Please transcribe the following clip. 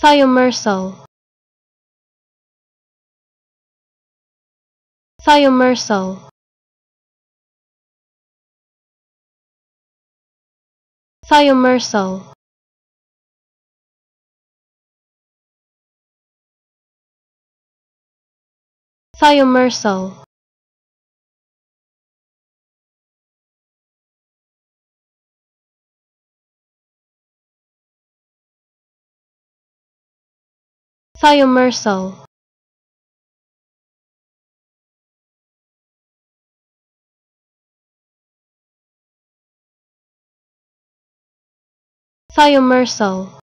Thiomersal. Thiomersal. Thiomersal. Thiomersal. Thiomersal. Thiomersal.